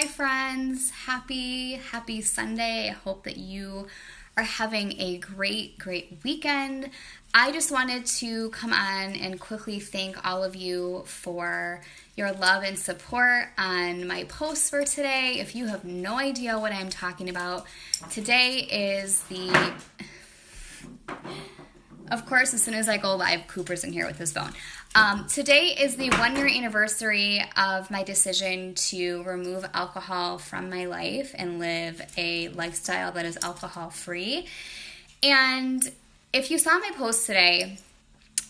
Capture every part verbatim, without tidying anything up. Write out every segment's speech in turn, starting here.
Hi friends, happy, happy Sunday. I hope that you are having a great, great weekend. I just wanted to come on and quickly thank all of you for your love and support on my posts for today. If you have no idea what I'm talking about, today is the... Of course, as soon as I go live, Cooper's in here with his phone. Um, today is the one-year anniversary of my decision to remove alcohol from my life and live a lifestyle that is alcohol-free. And if you saw my post today,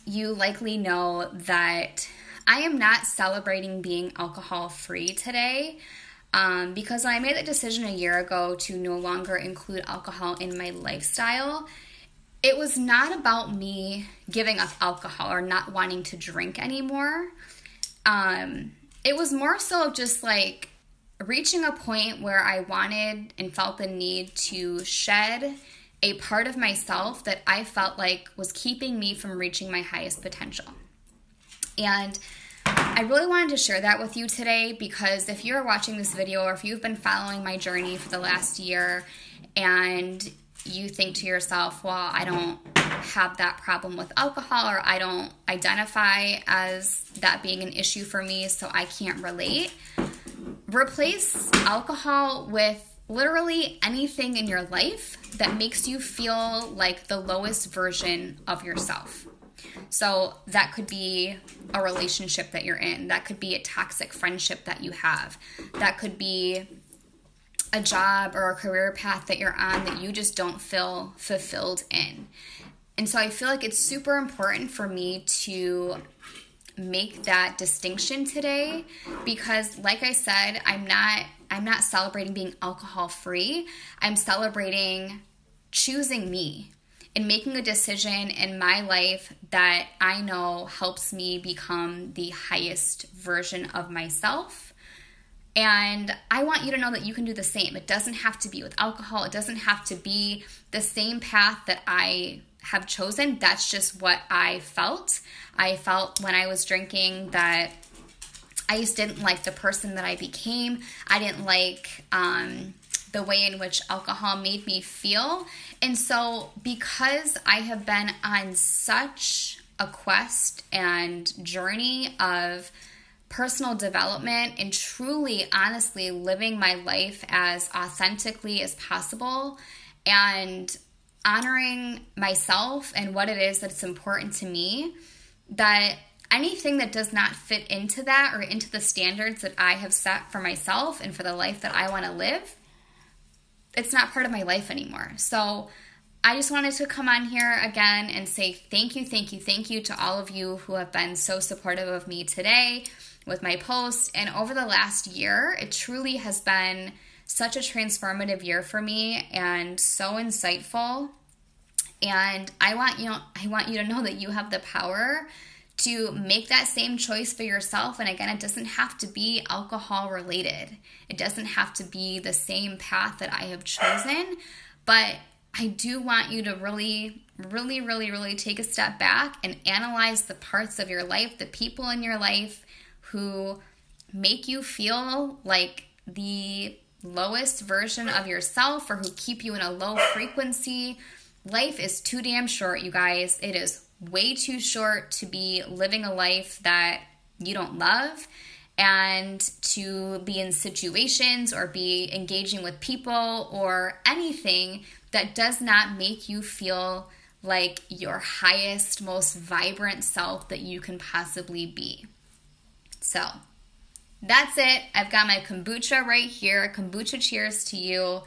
you likely know that I am not celebrating being alcohol-free today. Um, because when I made the decision a year ago to no longer include alcohol in my lifestyle, it was not about me giving up alcohol or not wanting to drink anymore. Um, it was more so just like reaching a point where I wanted and felt the need to shed a part of myself that I felt like was keeping me from reaching my highest potential. And I really wanted to share that with you today, because if you're watching this video or if you've been following my journey for the last year and you think to yourself, well, I don't have that problem with alcohol, or I don't identify as that being an issue for me, so I can't relate. Replace alcohol with literally anything in your life that makes you feel like the lowest version of yourself. So that could be a relationship that you're in. That could be a toxic friendship that you have. That could be a job or a career path that you're on that you just don't feel fulfilled in. And so I feel like it's super important for me to make that distinction today, because like I said, I'm not I'm not celebrating being alcohol free. I'm celebrating choosing me and making a decision in my life that I know helps me become the highest version of myself. And I want you to know that you can do the same. It doesn't have to be with alcohol. It doesn't have to be the same path that I have chosen. That's just what I felt. I felt when I was drinking that I just didn't like the person that I became. I didn't like um, the way in which alcohol made me feel. And so because I have been on such a quest and journey of personal development and truly, honestly living my life as authentically as possible and honoring myself and what it is that's important to me, that anything that does not fit into that or into the standards that I have set for myself and for the life that I want to live, it's not part of my life anymore. So I just wanted to come on here again and say thank you, thank you, thank you to all of you who have been so supportive of me today with my post. And over the last year, it truly has been such a transformative year for me and so insightful. And I want you, I want you to know that you have the power to make that same choice for yourself. And again, it doesn't have to be alcohol related. It doesn't have to be the same path that I have chosen, but I do want you to really, really, really, really take a step back and analyze the parts of your life, the people in your life who make you feel like the lowest version of yourself or who keep you in a low frequency. Life is too damn short, you guys. It is way too short to be living a life that you don't love, and to be in situations or be engaging with people or anything that does not make you feel like your highest, most vibrant self that you can possibly be. So that's it. I've got my kombucha right here. Kombucha cheers to you.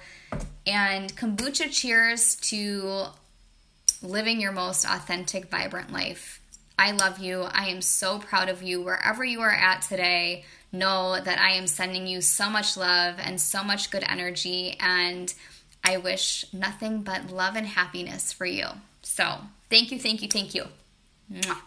And kombucha cheers to living your most authentic, vibrant life. I love you. I am so proud of you. Wherever you are at today, know that I am sending you so much love and so much good energy, and I wish nothing but love and happiness for you. So thank you, thank you, thank you. Mwah.